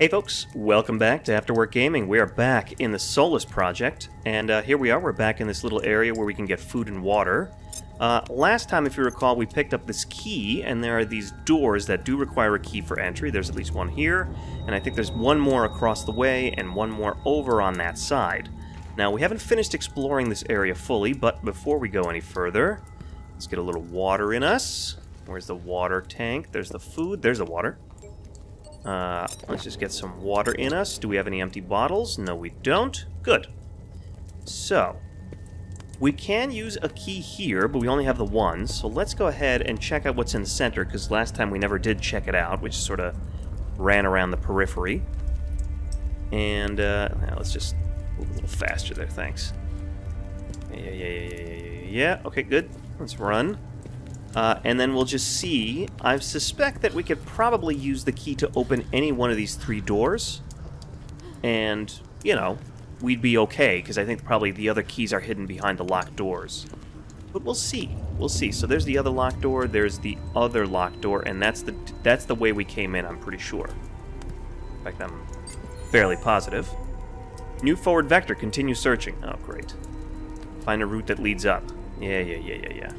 Hey folks, welcome back to Afterwork Gaming. We are back in the Solus Project, and here we are. We're back in this little area where we can get food and water. Last time, if you recall, we picked up this key, and there are these doors that do require a key for entry. There's at least one here, and I think there's one more across the way, and one more over on that side. Now, we haven't finished exploring this area fully, but before we go any further, let's get a little water in us. Where's the water tank? There's the food. There's the water. Let's just get some water in us. Do we have any empty bottles? No, we don't. Good. So, we can use a key here, but we only have the one. So let's go ahead and check out what's in the center, because last time we never did check it out. We just sort of ran around the periphery. And, let's just move a little faster there, thanks. Yeah, okay, good. Let's run. And then we'll just see. I suspect that we could probably use the key to open any one of these three doors. And, you know, we'd be okay, because I think probably the other keys are hidden behind the locked doors. But we'll see. We'll see. So there's the other locked door, there's the other locked door, and that's the way we came in, I'm pretty sure. In fact, I'm fairly positive. New forward vector, continue searching. Oh, great. Find a route that leads up. Yeah.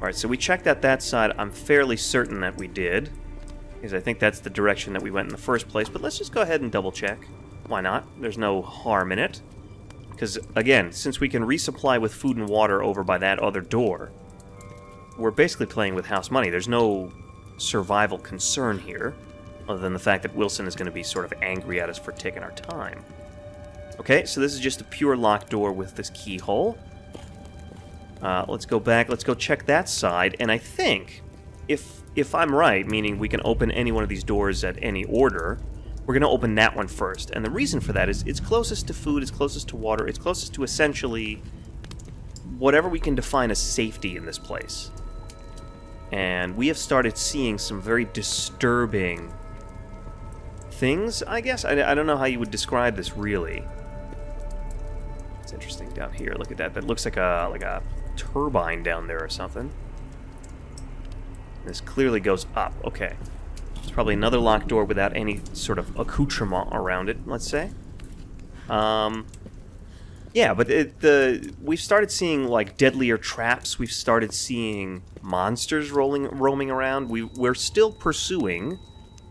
Alright, so we checked out that side. I'm fairly certain that we did, because I think that's the direction that we went in the first place, but let's just go ahead and double check. Why not? There's no harm in it. Because, again, since we can resupply with food and water over by that other door, we're basically playing with house money. There's no survival concern here, other than the fact that Wilson is going to be sort of angry at us for taking our time. Okay, so this is just a pure locked door with this keyhole. Let's go back, let's go check that side, and I think, if I'm right, meaning we can open any one of these doors at any order, we're going to open that one first. And the reason for that is it's closest to food, it's closest to water, it's closest to essentially whatever we can define as safety in this place. And we have started seeing some very disturbing things, I guess? I don't know how you would describe this, really. It's interesting down here, look at that. That looks like a turbine down there or something. This clearly goes up. Okay. There's probably another locked door without any sort of accoutrement around it, let's say. Yeah, but we've started seeing like deadlier traps. We've started seeing monsters roaming around. We're still pursuing,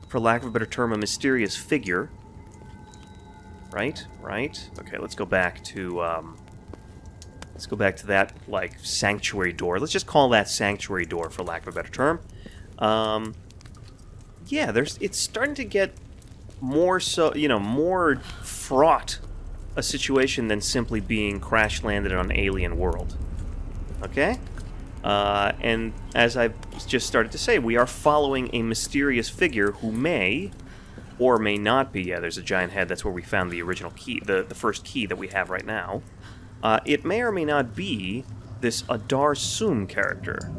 for lack of a better term, a mysterious figure. Right. Okay, let's go back to that, like, sanctuary door. Let's just call that sanctuary door, for lack of a better term. Yeah, it's starting to get more so, you know, more fraught a situation than simply being crash-landed on an alien world. Okay? And as I just started to say, we are following a mysterious figure who may or may not be. Yeah, there's a giant head. That's where we found the original key, the first key that we have right now. It may or may not be this Adar Soom character.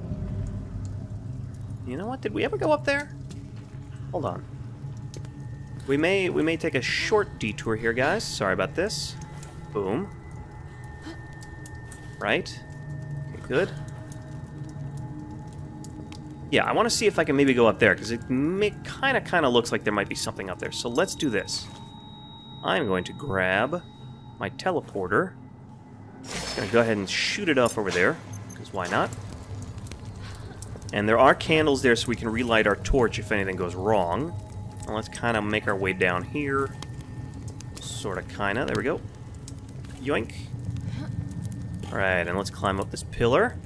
You know what? Did we ever go up there? Hold on. We may take a short detour here, guys. Sorry about this. Boom. Right. Okay, good. Yeah, I want to see if I can maybe go up there, because it kind of looks like there might be something up there. So let's do this. I'm going to grab my teleporter. Just gonna go ahead and shoot it off over there, because why not? And there are candles there, so we can relight our torch if anything goes wrong. And let's kind of make our way down here. Sort of, kind of. There we go. Yoink. Alright, and let's climb up this pillar.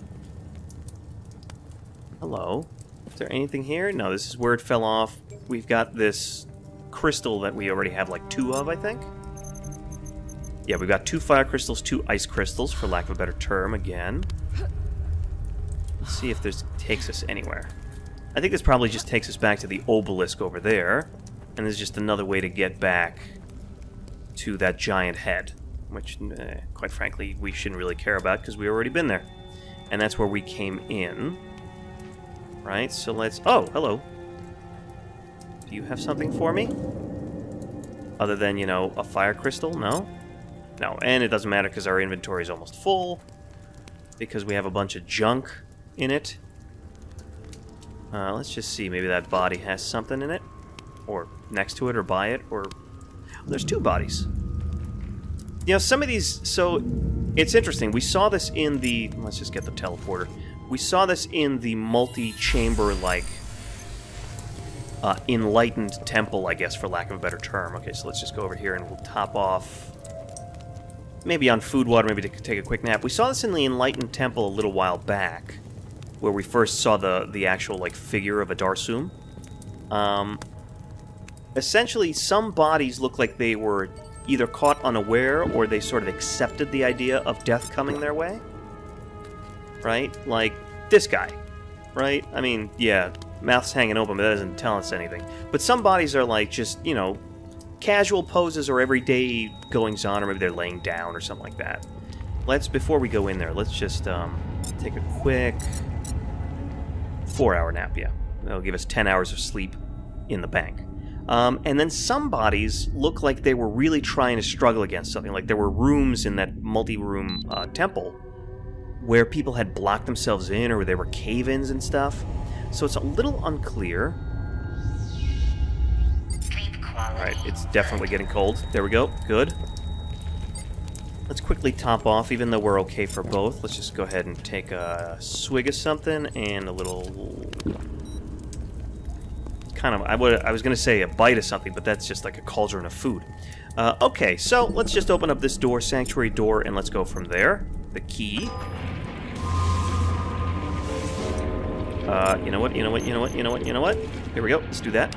Hello. Is there anything here? No, this is where it fell off. We've got this crystal that we already have, like, two of, I think. Yeah, we've got two fire crystals, two ice crystals, for lack of a better term, again. Let's see if this takes us anywhere. I think this probably just takes us back to the obelisk over there. And this is just another way to get back to that giant head, which, quite frankly, we shouldn't really care about, because we've already been there. And that's where we came in. Right, so let's... Oh, hello. Do you have something for me? Other than, you know, a fire crystal? No? No, and it doesn't matter because our inventory is almost full, because we have a bunch of junk in it. Let's just see. Maybe that body has something in it, or next to it, or by it, or There's two bodies. You know, some of these... So, it's interesting. We saw this in the... Let's just get the teleporter. We saw this in the multi-chamber-like enlightened temple, I guess, for lack of a better term. Okay, so let's just go over here and we'll top off... Maybe on food water, maybe to take a quick nap. We saw this in the enlightened temple a little while back, where we first saw the actual, like, figure of Adar Soom. Essentially, some bodies look like they were either caught unaware or they sort of accepted the idea of death coming their way. Right? Like, this guy. Right? I mean, yeah, mouth's hanging open, but that doesn't tell us anything. But some bodies are, like, just, you know, casual poses or everyday goings-on, or maybe they're laying down or something like that. Let's, before we go in there, let's just take a quick 4-hour nap, yeah. That'll give us 10 hours of sleep in the bank. And then some bodies look like they were really trying to struggle against something. Like there were rooms in that multi-room temple where people had blocked themselves in, or they were cave-ins and stuff. So it's a little unclear. Alright, it's definitely getting cold. There we go. Good. Let's quickly top off, even though we're okay for both. Let's just go ahead and take a swig of something and a little... Kind of, I was going to say a bite of something, but that's just like a cauldron of food. Okay, so let's just open up this door, sanctuary door, and let's go from there. The key. You know what, you know what, you know what, you know what, you know what? Here we go, let's do that.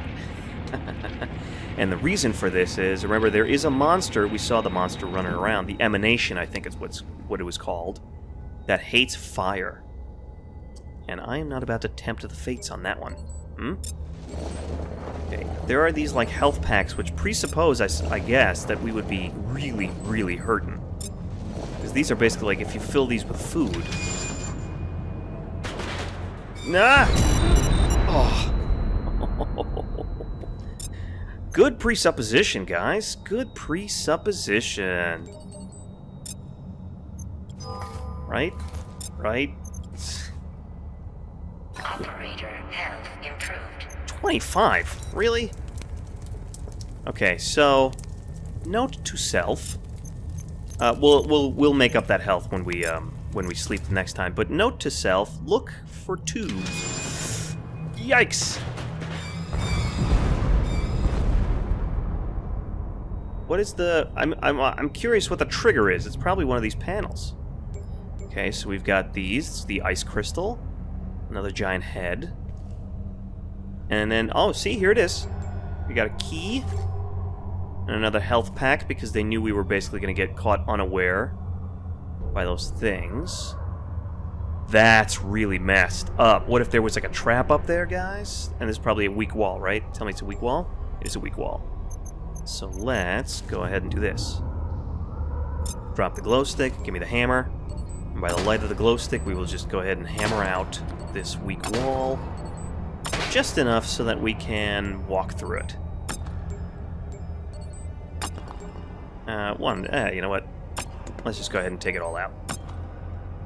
And the reason for this is, remember, there is a monster. We saw the monster running around. The Emanation, I think is what it was called, that hates fire. And I am not about to tempt the fates on that one. Okay. There are these, like, health packs, which presuppose, I guess, that we would be really, really hurting. Because these are basically, like, if you fill these with food... Nah! Oh. Good presupposition, guys. Good presupposition. Right? Right? Operator health improved. 25? Really? Okay, so note to self. We'll make up that health when we sleep the next time. But note to self: look for 2. Yikes! What is the? I'm curious what the trigger is. It's probably one of these panels. Okay, so we've got these. It's the ice crystal. Another giant head. And then, oh, see, here it is. We got a key. And another health pack, because they knew we were basically going to get caught unaware by those things. That's really messed up. What if there was, like, a trap up there, guys? And there's probably a weak wall, right? Tell me it's a weak wall? It is a weak wall. So let's go ahead and do this. Drop the glow stick. Give me the hammer. And by the light of the glow stick, we will just go ahead and hammer out this weak wall. Just enough so that we can walk through it. You know what? Let's just go ahead and take it all out.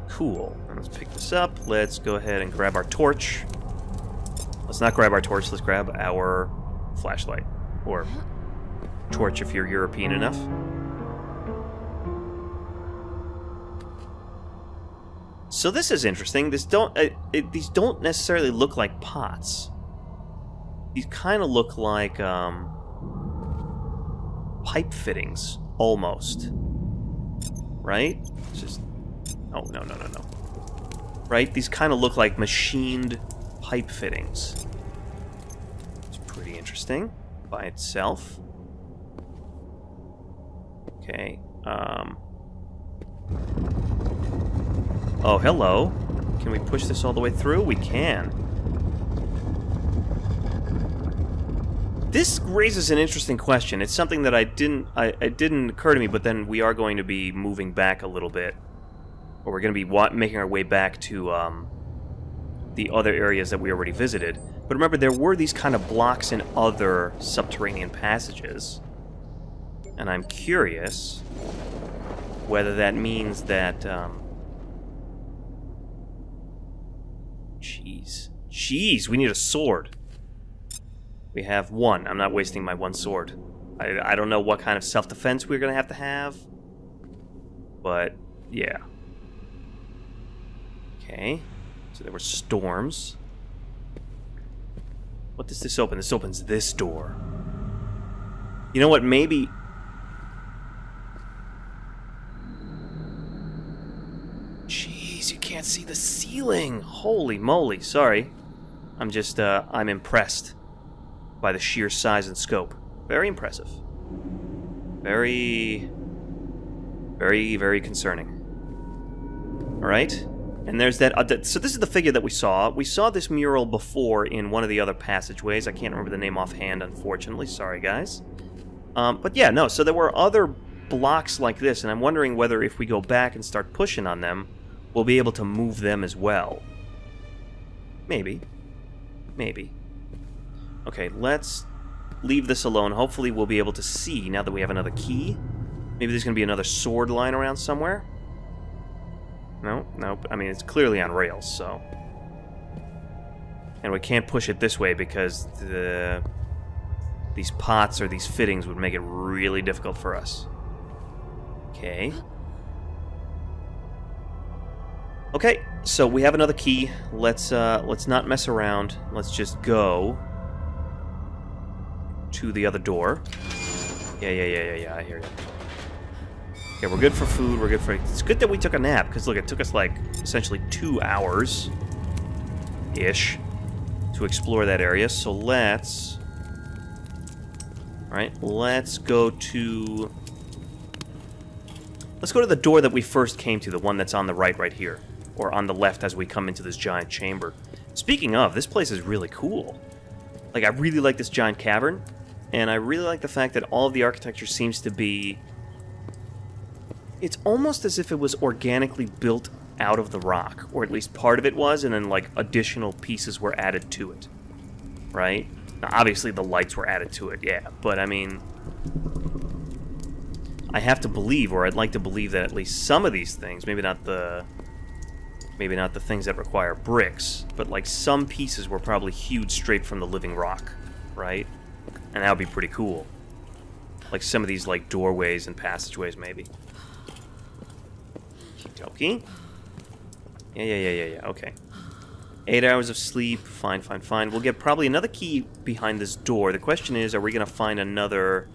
Cool. Let's pick this up. Let's go ahead and grab our torch. Let's not grab our torch. Let's grab our flashlight. Or torch if you're European enough. So this is interesting. This these don't necessarily look like pots. These kind of look like pipe fittings, almost. Right? It's just oh no. Right? These kind of look like machined pipe fittings. It's pretty interesting by itself. Okay. Oh, hello. Can we push this all the way through? We can. This raises an interesting question. It's something that it didn't occur to me, but then we are going to be moving back a little bit. Or we're going to be making our way back to the other areas that we already visited. But remember, there were these kind of blocks in other subterranean passages. And I'm curious whether that means that... Jeez, we need a sword. We have one. I'm not wasting my one sword. I don't know what kind of self-defense we're going to have, but yeah. Okay, so there were storms. What does this open? This opens this door. You know what, maybe... Jeez, you can't see the ceiling! Holy moly, sorry. I'm just, I'm impressed by the sheer size and scope. Very impressive. Very concerning. Alright, and there's that, so this is the figure that we saw. We saw this mural before in one of the other passageways. I can't remember the name offhand, unfortunately. Sorry, guys. But yeah, no, so there were other blocks like this, and I'm wondering whether if we go back and start pushing on them, we'll be able to move them as well. Maybe. Maybe. Okay, let's... leave this alone. Hopefully we'll be able to see now that we have another key. Maybe there's going to be another sword lying around somewhere? No, nope. I mean, it's clearly on rails, so... And we can't push it this way because these pots or these fittings would make it really difficult for us. Okay. Okay, so we have another key. Let's not mess around. Let's just go... to the other door. Yeah, I hear you. Okay, we're good for food, we're good for... It's good that we took a nap, because look, it took us, like, essentially 2 hours-ish to explore that area, so let's... Alright, let's go to... Let's go to the door that we first came to, the one that's on the right here. Or on the left as we come into this giant chamber. Speaking of, this place is really cool. Like, I really like this giant cavern. And I really like the fact that all of the architecture seems to be... It's almost as if it was organically built out of the rock. Or at least part of it was, and then, like, additional pieces were added to it. Right? Now, obviously, the lights were added to it, yeah. But, I mean... I have to believe, or I'd like to believe that at least some of these things, maybe not the things that require bricks, but like some pieces were probably hewed straight from the living rock, right? And that would be pretty cool. Like some of these like doorways and passageways, maybe. Okie dokie. Yeah, okay. 8 hours of sleep, fine. We'll get probably another key behind this door. The question is, are we gonna find another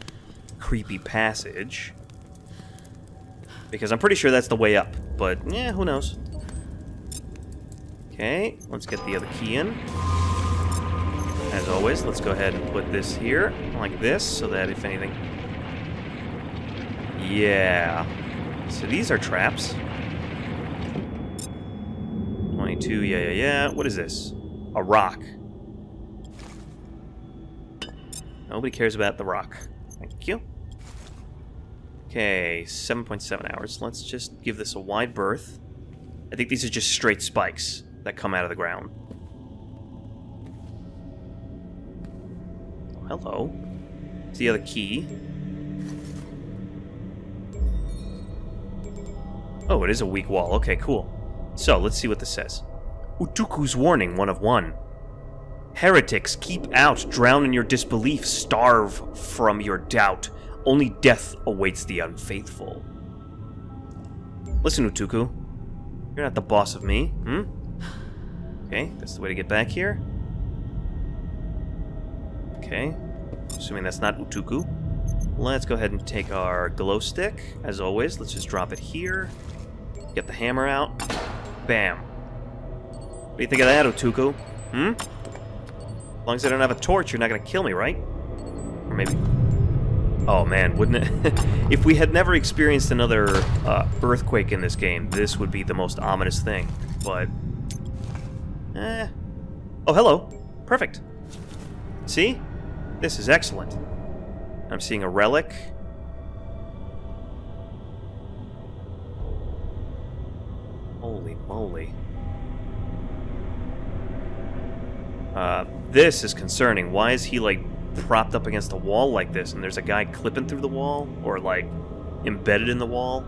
creepy passage? Because I'm pretty sure that's the way up, but yeah, who knows? Okay, let's get the other key in. As always, let's go ahead and put this here, like this, so that if anything... Yeah. So these are traps. 22, yeah. What is this? A rock. Nobody cares about the rock. Thank you. Okay, 7.7 hours. Let's just give this a wide berth. I think these are just straight spikes that come out of the ground. Oh, hello. It's the other key. Oh, it is a weak wall. Okay, cool. So, let's see what this says. Utuku's warning, 1 of 1. Heretics, keep out, drown in your disbelief, starve from your doubt. Only death awaits the unfaithful. Listen, Utuku. You're not the boss of me, hmm? Okay, that's the way to get back here. Okay, assuming that's not Utuku. Let's go ahead and take our glow stick, as always. Let's just drop it here. Get the hammer out. Bam. What do you think of that, Utuku? Hmm? As long as I don't have a torch, you're not gonna kill me, right? Or maybe... Oh man, wouldn't it? If we had never experienced another earthquake in this game, this would be the most ominous thing, but... Eh. Oh, hello. Perfect. See? This is excellent. I'm seeing a relic. Holy moly. This is concerning. Why is he, like, propped up against a wall like this, and there's a guy clipping through the wall, or like embedded in the wall?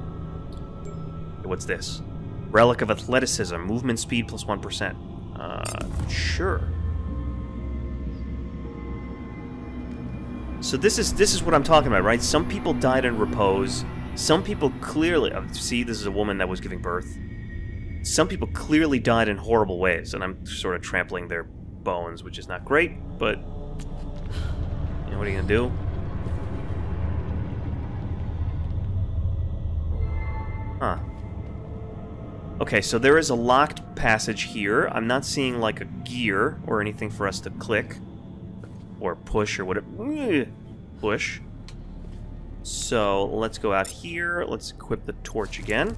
What's this? Relic of Athleticism, movement speed plus 1%. Sure. So this is what I'm talking about, right? Some people died in repose. Some people clearly... see, this is a woman that was giving birth. Some people clearly died in horrible ways, and I'm sort of trampling their bones, which is not great, but... you know, what are you gonna do? Huh. Okay, so there is a locked passage here. I'm not seeing, like, a gear or anything for us to click. Or push or whatever. Push. So, let's go out here. Let's equip the torch again.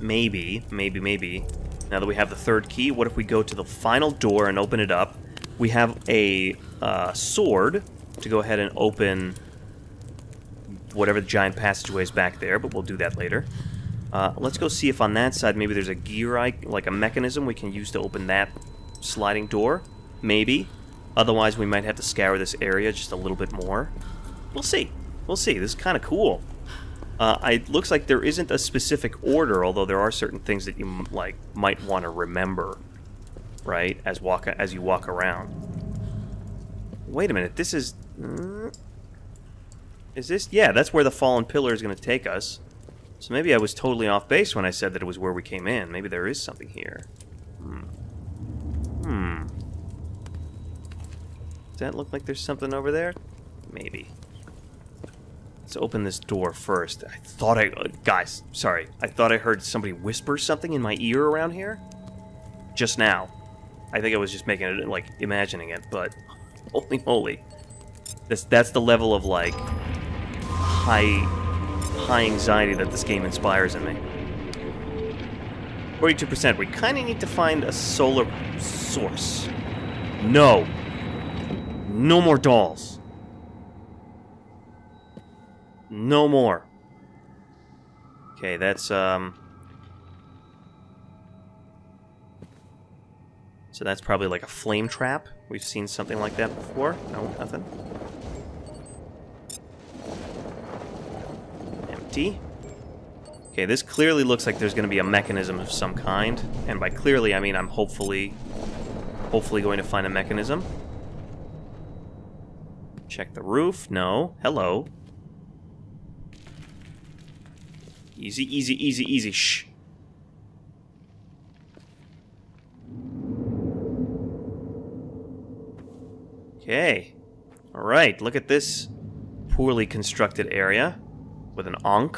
Maybe. Now that we have the third key, what if we go to the final door and open it up? We have a sword to go ahead and open whatever the giant passageway is back there, but we'll do that later. Let's go see if on that side maybe there's a gear, like a mechanism we can use to open that sliding door. Maybe. Otherwise, we might have to scour this area just a little bit more. We'll see. We'll see. This is kind of cool. It looks like there isn't a specific order, although there are certain things that you like might want to remember, right? As you walk around. Wait a minute. This is this? Yeah, that's where the fallen pillar is going to take us. So maybe I was totally off base when I said that it was where we came in. Maybe there is something here. Hmm. Does that look like there's something over there? Maybe. Let's open this door first. I thought I... guys, sorry. I thought I heard somebody whisper something in my ear around here. Just now. I think I was just making it, like, imagining it, but... holy moly. That's the level of, like, high anxiety that this game inspires in me. 42%. We kind of need to find a solar source. No. No more dolls. No more. Okay, that's, so that's probably like a flame trap. We've seen something like that before. No, nothing. Empty. Okay, this clearly looks like there's going to be a mechanism of some kind. And by clearly, I mean I'm hopefully going to find a mechanism. Check the roof. No. Hello. Easy, easy, easy, easy. Shh. Okay. All right. Look at this poorly constructed area with an onk.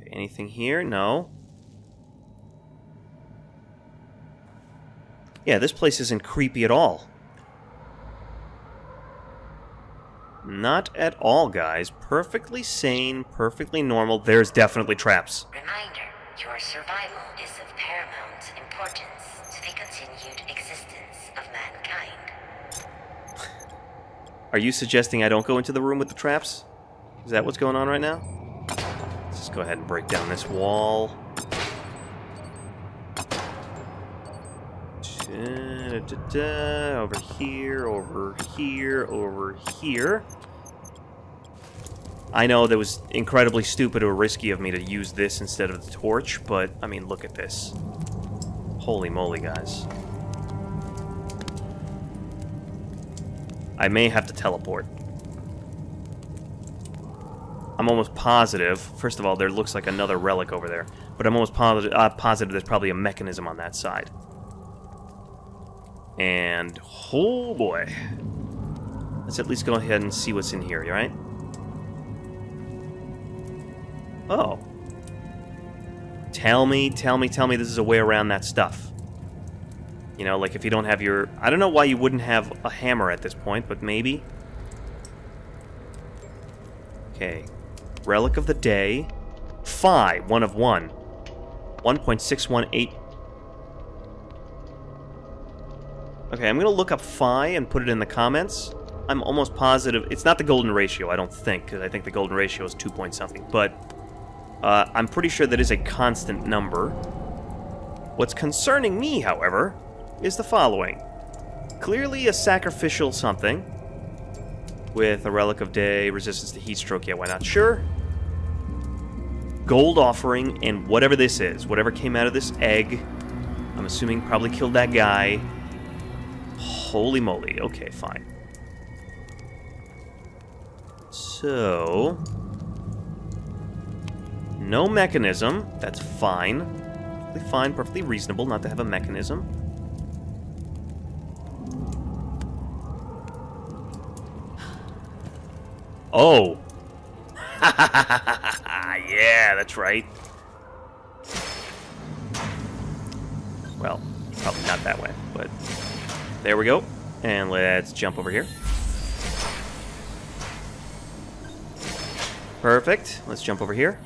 Okay, anything here? No. Yeah, this place isn't creepy at all. Not at all, guys. Perfectly sane, perfectly normal. There's definitely traps. Reminder, your survival is of paramount importance to the continued existence of mankind. Are you suggesting I don't go into the room with the traps? Is that what's going on right now? Let's just go ahead and break down this wall. Over here, over here, over here. I know that was incredibly stupid or risky of me to use this instead of the torch, but, I mean, look at this. Holy moly, guys. I may have to teleport. I'm almost positive. First of all, there looks like another relic over there. But I'm almost positive there's probably a mechanism on that side. And, oh boy. Let's at least go ahead and see what's in here, right? Oh. Tell me this is a way around that stuff. You know, like if you don't have your... I don't know why you wouldn't have a hammer at this point, but maybe. Okay. Relic of the day. Phi, 1 of 1. 1.618... Okay, I'm going to look up Phi and put it in the comments. I'm almost positive. It's not the golden ratio, I don't think, because I think the golden ratio is 2 point something. But I'm pretty sure that is a constant number. What's concerning me, however, is the following. Clearly a sacrificial something with a relic of day, resistance to heat stroke. Yeah, why not? Sure. Gold offering and whatever this is, whatever came out of this egg, I'm assuming probably killed that guy. Holy moly. Okay, fine. So... no mechanism. That's fine. Perfectly fine, perfectly reasonable not to have a mechanism. Oh! Yeah, that's right. Well, probably not that way, but... there we go. And let's jump over here. Perfect. Let's jump over here.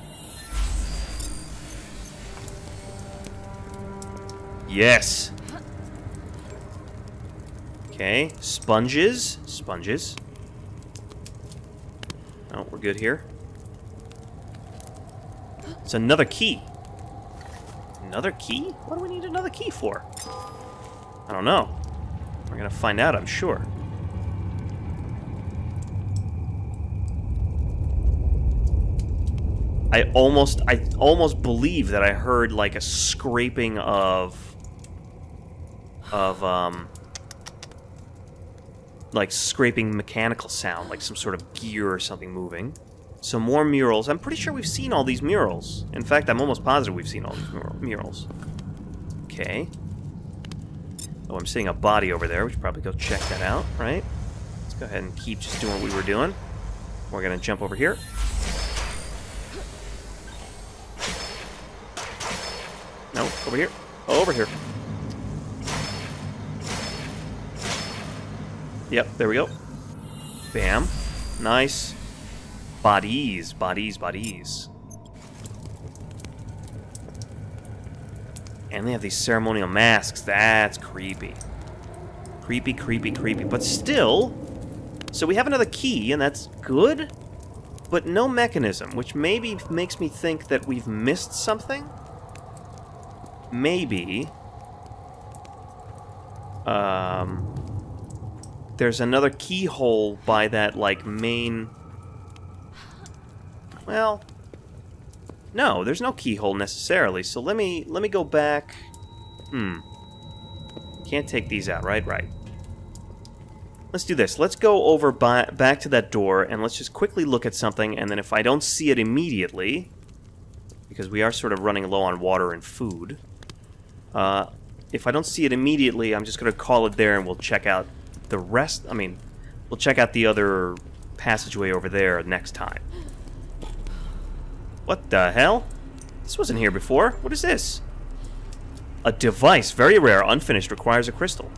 Yes! Okay, sponges. Sponges. Oh, we're good here. It's another key. Another key? What do we need another key for? I don't know. We're gonna find out, I'm sure. I almost believe that I heard like a scraping of like scraping mechanical sound, like some sort of gear or something moving. Some more murals. I'm pretty sure we've seen all these murals. In fact, I'm almost positive we've seen all these murals. Okay. Oh, I'm seeing a body over there. We should probably go check that out, right? Let's go ahead and keep just doing what we were doing. We're gonna jump over here. No, over here. Oh, over here. Yep, there we go. Bam. Nice. Bodies, bodies, bodies. And they have these ceremonial masks. That's creepy. Creepy, creepy, creepy. But still... so we have another key, and that's good? But no mechanism, which maybe makes me think that we've missed something? Maybe... there's another keyhole by that, like, main... well... no, there's no keyhole necessarily, so let me go back... hmm. Can't take these out, right? Right. Let's do this. Let's go over back to that door, and let's just quickly look at something, and then if I don't see it immediately... because we are sort of running low on water and food. If I don't see it immediately, I'm just going to call it there, and we'll check out... the rest, I mean, we'll check out the other passageway over there next time. What the hell? This wasn't here before. What is this? A device. Very rare. Unfinished. Requires a crystal.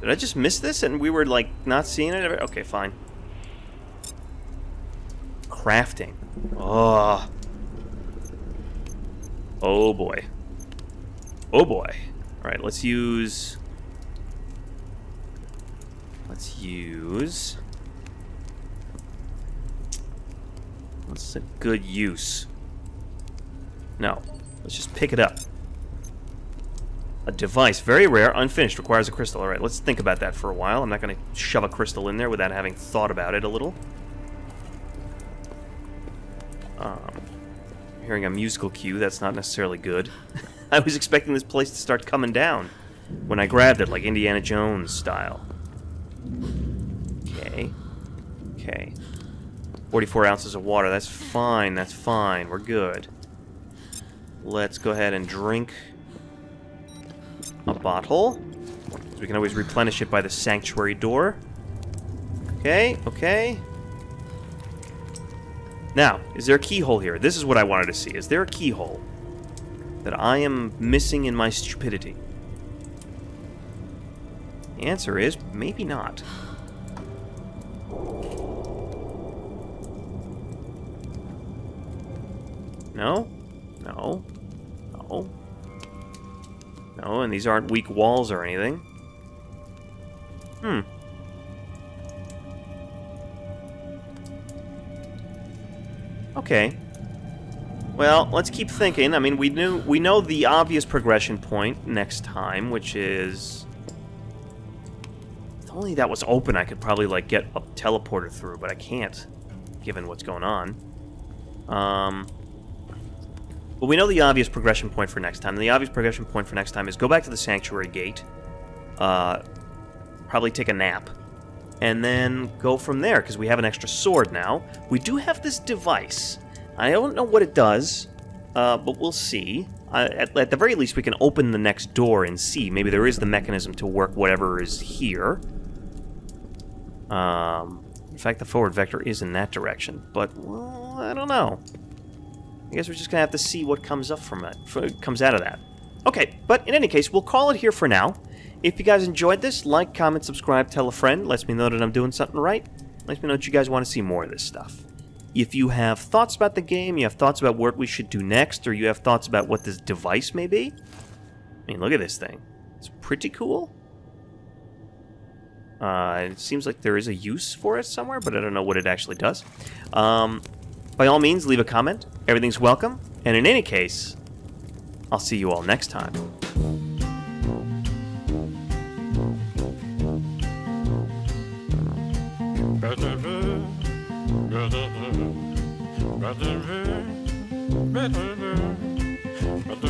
Did I just miss this and we were, like, not seeing it? Okay, fine. Crafting. Oh. Oh boy. Oh boy. Alright, let's use what's a good use? No. Let's just pick it up. A device. Very rare. Unfinished. Requires a crystal. Alright, let's think about that for a while. I'm not going to shove a crystal in there without having thought about it a little. Hearing a musical cue, that's not necessarily good. I was expecting this place to start coming down when I grabbed it, like Indiana Jones style. Okay. Okay. 44 ounces of water, that's fine, that's fine. We're good. Let's go ahead and drink a bottle. We can always replenish it by the sanctuary door. Okay, okay. Now, is there a keyhole here? This is what I wanted to see. Is there a keyhole that I am missing in my stupidity? The answer is maybe not. No? No. No. No, and these aren't weak walls or anything. Hmm. Okay. Well, let's keep thinking. I mean, we know the obvious progression point next time, which is If only that was open, I could probably, like, get a teleporter through, but I can't, given what's going on. But we know the obvious progression point for next time. And the obvious progression point for next time is go back to the Sanctuary Gate, probably take a nap, and then go from there, because we have an extra sword now. We do have this device. I don't know what it does, but we'll see. At the very least, we can open the next door and see. Maybe there is the mechanism to work whatever is here. In fact, the forward vector is in that direction, but, well, I don't know. I guess we're just going to have to see what comes up from it, comes out of that. Okay, but in any case, we'll call it here for now. If you guys enjoyed this, like, comment, subscribe, tell a friend. Lets me know that I'm doing something right. Lets me know that you guys want to see more of this stuff. If you have thoughts about the game, you have thoughts about what we should do next, or you have thoughts about what this device may be. I mean, look at this thing. It's pretty cool. It seems like there is a use for it somewhere, but I don't know what it actually does. By all means, leave a comment. Everything's welcome. And in any case, I'll see you all next time. Better